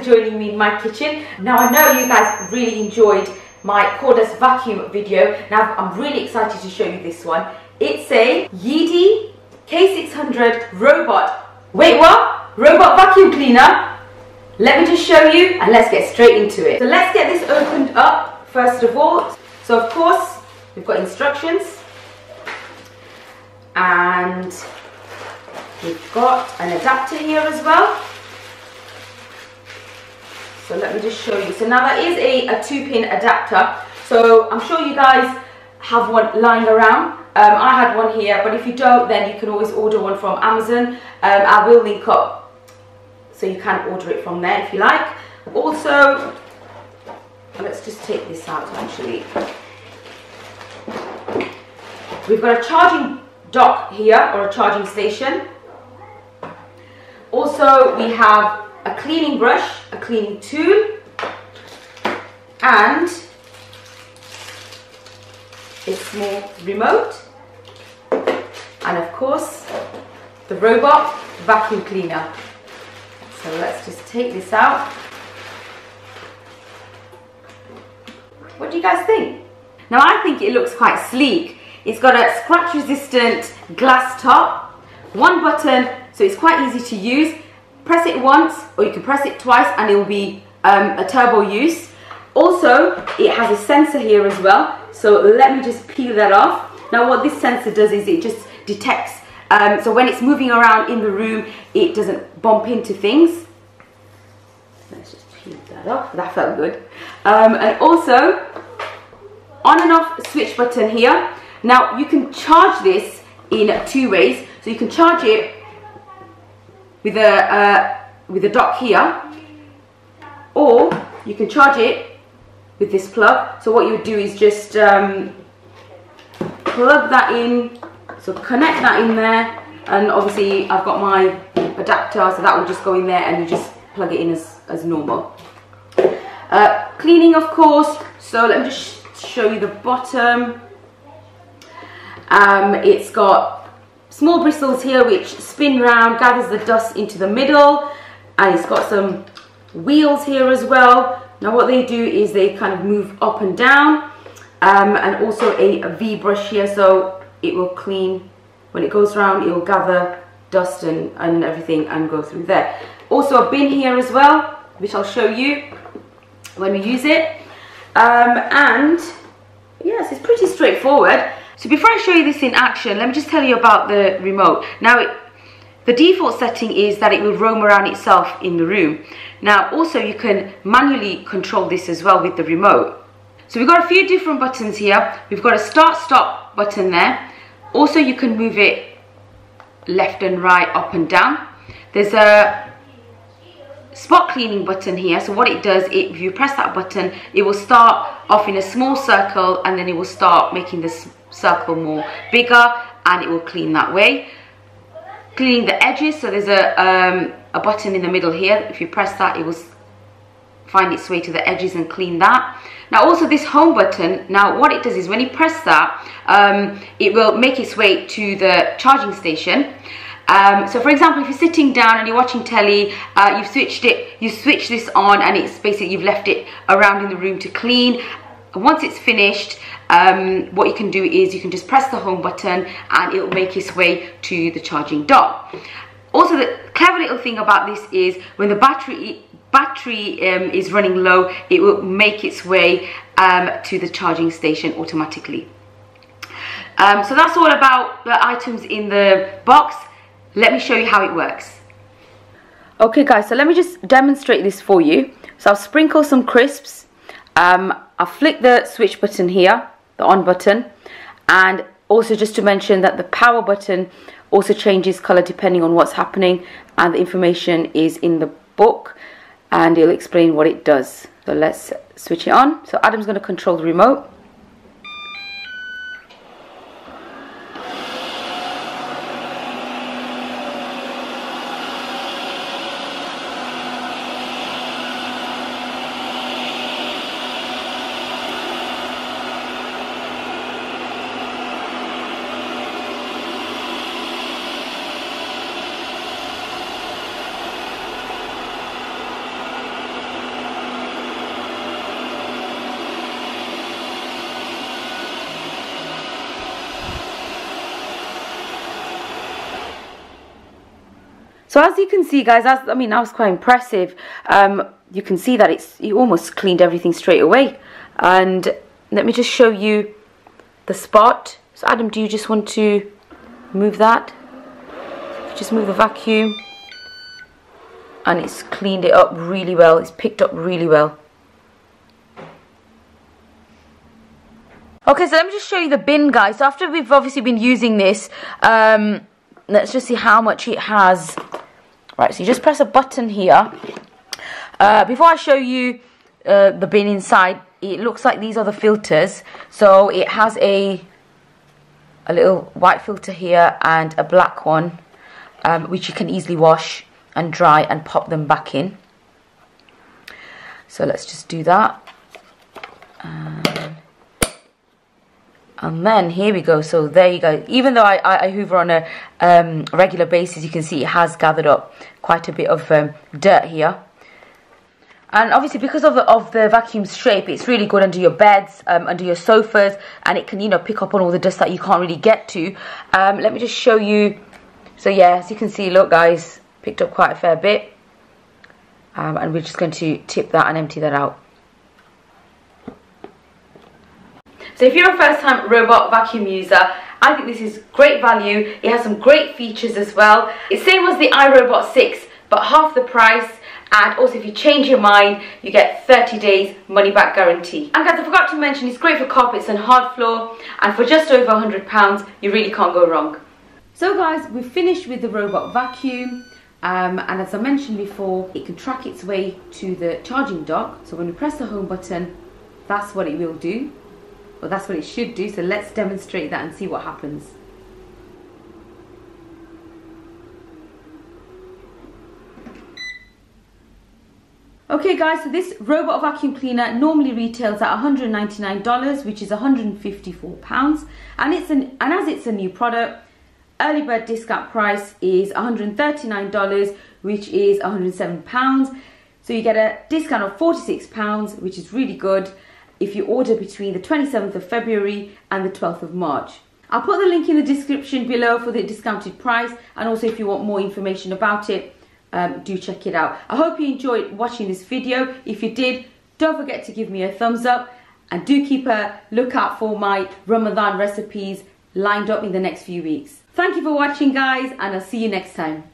for joining me in my kitchen. Now I know you guys really enjoyed my cordless vacuum video. Now I'm really excited to show you this one. It's a Yeedi K600 robot. Wait, what? Robot vacuum cleaner? Let me just show you and let's get straight into it. So let's get this opened up first of all. So of course we've got instructions and we've got an adapter here as well. So let me just show you. So now that is a 2-pin adapter. So I'm sure you guys have one lying around. I had one here, but if you don't, then you can always order one from Amazon. I will link up so you can order it from there if you like. Also, let's just take this out actually. We've got a charging dock here, or a charging station. Also, we have a cleaning brush, a cleaning tool, and a small remote, and of course the robot vacuum cleaner. So let's just take this out. What do you guys think? Now I think it looks quite sleek. It's got a scratch resistant glass top, one button, so it's quite easy to use. Press it once or you can press it twice and it will be a turbo use. Also it has a sensor here as well, so let me just peel that off. Now what this sensor does is it just detects, so when it's moving around in the room it doesn't bump into things. Let's just peel that off, that felt good. And also on and off switch button here. Now you can charge this in 2 ways, so you can charge it with a dock here, or you can charge it with this plug. So what you would do is just plug that in, so connect that in there, and obviously I've got my adapter, so that will just go in there and you just plug it in as normal. Cleaning of course, so let me just show you the bottom. It's got small bristles here which spin round, gathers the dust into the middle, and it's got some wheels here as well. Now what they do is they kind of move up and down, and also a V brush here, so it will clean. When it goes round it will gather dust and everything and go through there. Also a bin here as well, which I'll show you when we use it. And yes, it's pretty straightforward. So before I show you this in action, let me just tell you about the remote. Now, the default setting is that it will roam around itself in the room. Now, also you can manually control this as well with the remote. So we've got a few different buttons here. We've got a start-stop button there. Also, you can move it left and right, up and down. There's a spot cleaning button here. So what it does, if you press that button, it will start off in a small circle and then it will start making this circle more bigger, and it will clean that way. Cleaning the edges, so there's a button in the middle here. If you press that, it will find its way to the edges and clean that. Now also this home button, now what it does is when you press that, it will make its way to the charging station. So for example, if you're sitting down and you're watching telly, you've switched this on, and it's basically you've left it around in the room to clean. Once it's finished, what you can do is you can just press the home button and it will make its way to the charging dock. Also, the clever little thing about this is when the battery is running low, it will make its way to the charging station automatically. So that's all about the items in the box. Let me show you how it works. Okay guys, so let me just demonstrate this for you. So I'll sprinkle some crisps. I'll flick the switch button here, the on button, and also just to mention that the power button also changes colour depending on what's happening, and the information is in the book and it'll explain what it does. So let's switch it on. So Adam's going to control the remote. So as you can see, guys, I mean that was quite impressive. You can see that you almost cleaned everything straight away. And let me just show you the spot. So Adam, do you just want to move that? Just move the vacuum, and it's cleaned it up really well. It's picked up really well. Okay, so let me just show you the bin, guys. So after we've obviously been using this, let's just see how much it has. Right, so you just press a button here. Before I show you the bin inside, it looks like these are the filters. So it has a little white filter here and a black one, which you can easily wash and dry and pop them back in. So let's just do that. And then here we go. So there you go. Even though I hoover on a regular basis, you can see it has gathered up quite a bit of dirt here. And obviously, because of the vacuum's shape, it's really good under your beds, under your sofas, and it can, you know, pick up on all the dust that you can't really get to. Let me just show you. So yeah, as you can see, look, guys, picked up quite a fair bit, and we're just going to tip that and empty that out. So if you're a first-time robot vacuum user, I think this is great value. It has some great features as well. It's same as the iRobot 6, but half the price. And also, if you change your mind, you get 30 days money-back guarantee. And guys, I forgot to mention, it's great for carpets and hard floor. And for just over £100, you really can't go wrong. So guys, we've finished with the robot vacuum. And as I mentioned before, it can track its way to the charging dock. So when we press the home button, that's what it will do. Or that's what it should do. So let's demonstrate that and see what happens. Okay guys, so this robot vacuum cleaner normally retails at $199, which is £154, and as it's a new product, early bird discount price is $139, which is £107. So you get a discount of £46, which is really good if you order between the 27th of February and the 12th of March. I'll put the link in the description below for the discounted price, and also if you want more information about it, do check it out. I hope you enjoyed watching this video. If you did, don't forget to give me a thumbs up, and do keep a lookout for my Ramadan recipes lined up in the next few weeks. Thank you for watching, guys, and I'll see you next time.